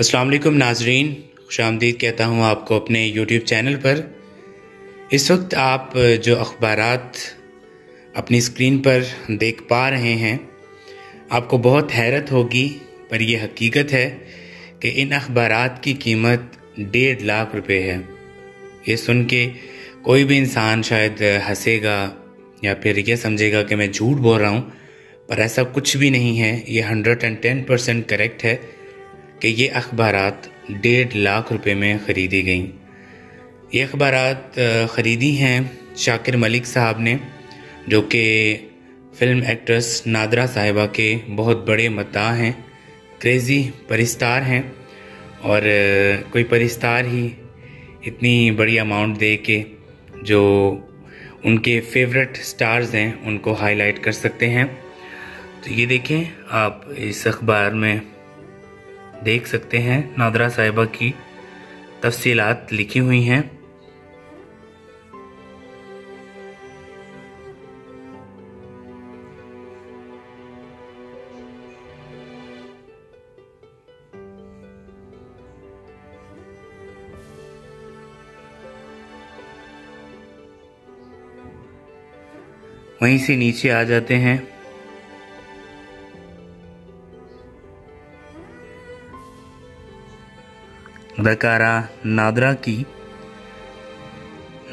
अस्सलाम वालेकुम नाजरीन, खुशामदीद कहता हूँ आपको अपने YouTube चैनल पर। इस वक्त आप जो अखबारात अपनी स्क्रीन पर देख पा रहे हैं, आपको बहुत हैरत होगी पर यह हकीकत है कि इन अखबारात की कीमत 1.5 लाख रुपए है। ये सुन के कोई भी इंसान शायद हंसेगा या फिर यह समझेगा कि मैं झूठ बोल रहा हूँ, पर ऐसा कुछ भी नहीं है। ये 110% करेक्ट है कि ये अखबारात 1.5 लाख रुपए में ख़रीदी गईं। ये अखबारात ख़रीदी हैं शाकिर मलिक साहब ने, जो कि फ़िल्म एक्ट्रेस नादरा साहिबा के बहुत बड़े मता हैं, क्रेज़ी परिस्तार हैं। और कोई परिस्तार ही इतनी बड़ी अमाउंट दे के जो उनके फेवरेट स्टार्स हैं उनको हाईलाइट कर सकते हैं। तो ये देखें, आप इस अखबार में देख सकते हैं नादरा साहिबा की तफसीलात लिखी हुई हैं। वहीं से नीचे आ जाते हैं। अदाकारा नादरा की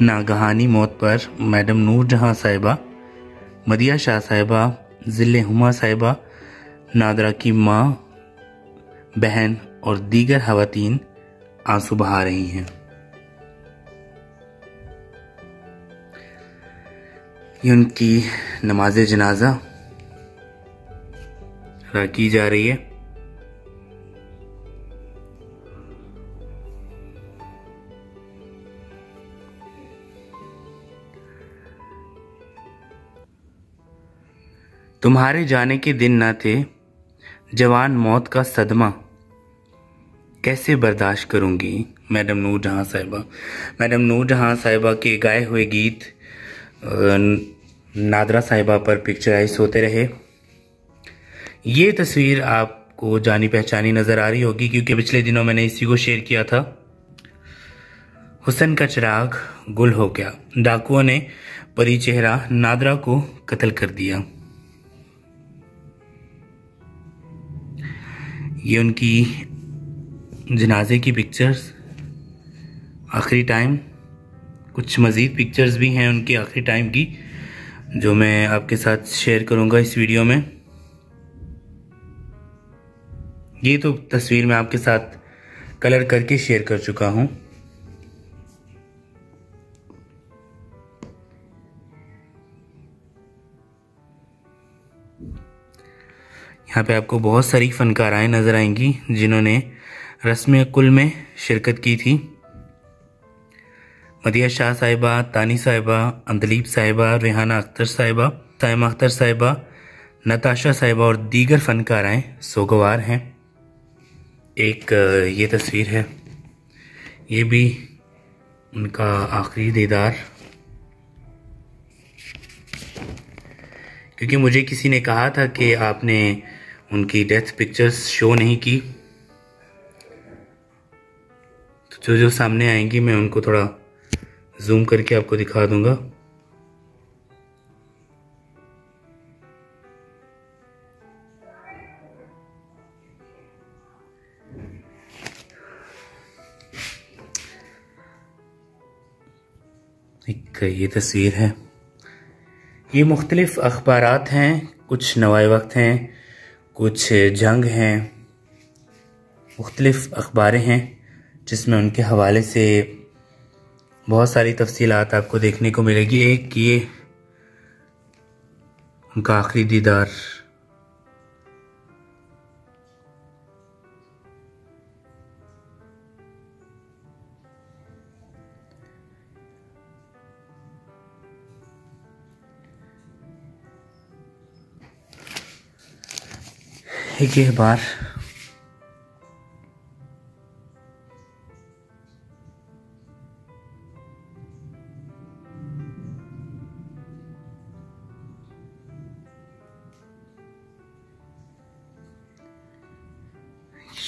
नागहानी मौत पर मैडम नूर जहां साहिबा, मदिया शाह साहिबा, जिले हुमा साहिबा, नादरा की मां, बहन और दीगर हवातीन आंसू बहा रही हैं। ये उनकी नमाज जनाजा अदा की जा रही है। तुम्हारे जाने के दिन ना थे, जवान मौत का सदमा कैसे बर्दाश्त करूंगी मैडम नूर जहां साहिबा। मैडम नूर जहां साहिबा के गाए हुए गीत नादरा साहिबा पर पिक्चराइज होते रहे। ये तस्वीर आपको जानी पहचानी नज़र आ रही होगी, क्योंकि पिछले दिनों मैंने इसी को शेयर किया था। हुसन का चिराग गुल हो गया, डाकुओं ने परी चेहरा नादरा को कत्ल कर दिया। ये उनकी जनाजे की पिक्चर्स, आखिरी टाइम। कुछ मज़ीद पिक्चर्स भी हैं उनके आखिरी टाइम की, जो मैं आपके साथ शेयर करूंगा इस वीडियो में। ये तो तस्वीर मैं आपके साथ कलर करके शेयर कर चुका हूं। यहाँ पे आपको बहुत सारी फ़नकाराएँ नज़र आएंगी जिन्होंने रस्म कुल में शिरकत की थी। मदिया शाह साहिबा, तानी साहिबा, अंदलीप साहिबा, रिहाना अख्तर साहिबा, सैमा अख्तर साहिबा, नताशा साहिबा और दीगर फ़नकाराएँ सोगवार हैं। एक ये तस्वीर है, ये भी उनका आखिरी दीदार। क्योंकि मुझे किसी ने कहा था कि आपने उनकी डेथ पिक्चर्स शो नहीं की, तो जो जो सामने आएंगी मैं उनको थोड़ा जूम करके आपको दिखा दूंगा। एक ये तस्वीर है। ये मुख्तलिफ़ अखबारात हैं, कुछ नवाए वक्त हैं, कुछ जंग हैं, मुख्तलिफ़ अखबारें हैं जिसमें उनके हवाले से बहुत सारी तफसीलात आपको देखने को मिलेगी। एक ये उनका आखिरी दीदार। एक ये बार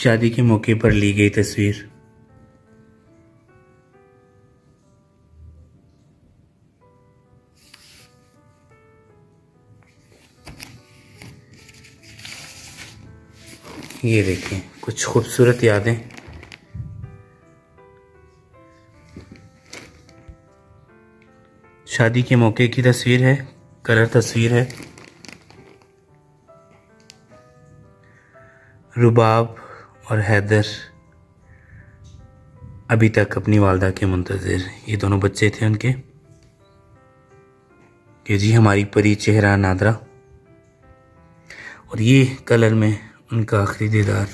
शादी के मौके पर ली गई तस्वीर। ये देखें कुछ खूबसूरत यादें। शादी के मौके की तस्वीर है, कलर तस्वीर है। रुबाब और हैदर अभी तक अपनी वालदा के मुंतज़िर, ये दोनों बच्चे थे उनके, कि जी हमारी परी चेहरा नादरा। और ये कलर में उनका आखिरी दीदार।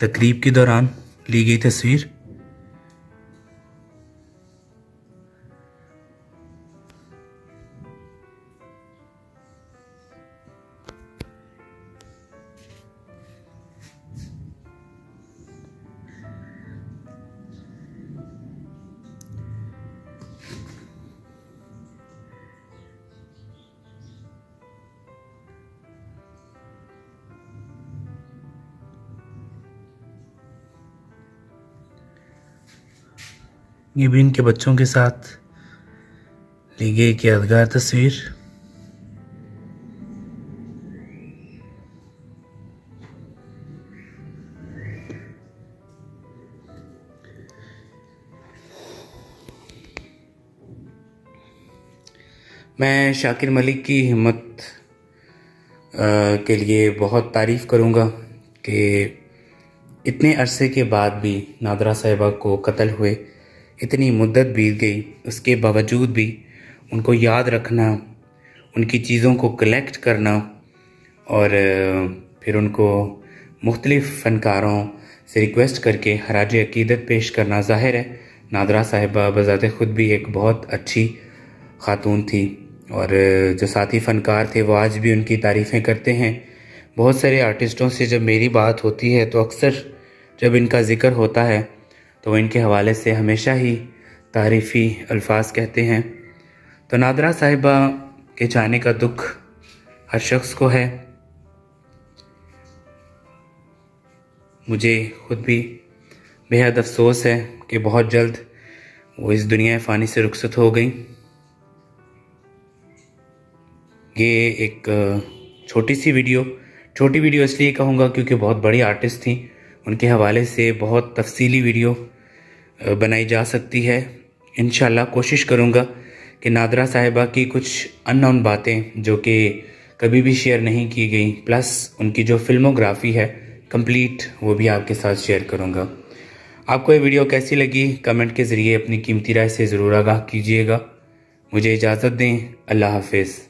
तकरीब के दौरान ली गई तस्वीर। ये भी इनके बच्चों के साथ ली गई एक यादगार तस्वीर। मैं शाकिर मलिक की हिम्मत के लिए बहुत तारीफ़ करूँगा कि इतने अरसे के बाद भी नादरा साहिबा को कत्ल हुए इतनी मुद्दत बीत गई, उसके बावजूद भी उनको याद रखना, उनकी चीज़ों को कलेक्ट करना और फिर उनको मुख्तलिफ़ फ़नकारों से रिक्वेस्ट करके हराज अक़ीदत पेश करना। ज़ाहिर है नादरा साहिबा बज़ात ख़ुद भी एक बहुत अच्छी खातून थी और जो साथी फ़नकार थे वो आज भी उनकी तारीफ़ें करते हैं। बहुत सारे आर्टिस्टों से जब मेरी बात होती है तो अक्सर जब इनका ज़िक्र होता है तो इनके हवाले से हमेशा ही तारीफ़ी अल्फाज कहते हैं। तो नादरा साहिबा के जाने का दुख हर शख्स को है, मुझे ख़ुद भी बेहद अफसोस है कि बहुत जल्द वो इस दुनिया फ़ानी से रुखसत हो गई। ये एक छोटी वीडियो इसलिए कहूँगा क्योंकि बहुत बड़ी आर्टिस्ट थी, उनके हवाले से बहुत तफसीली वीडियो बनाई जा सकती है। इंशाल्लाह कोशिश करूँगा कि नादरा साहिबा की कुछ अननोन बातें जो कि कभी भी शेयर नहीं की गई, प्लस उनकी जो फिल्मोग्राफी है कंप्लीट, वो भी आपके साथ शेयर करूँगा। आपको ये वीडियो कैसी लगी कमेंट के ज़रिए अपनी कीमती राय से ज़रूर आगाह कीजिएगा। मुझे इजाज़त दें, अल्लाह हाफिज़।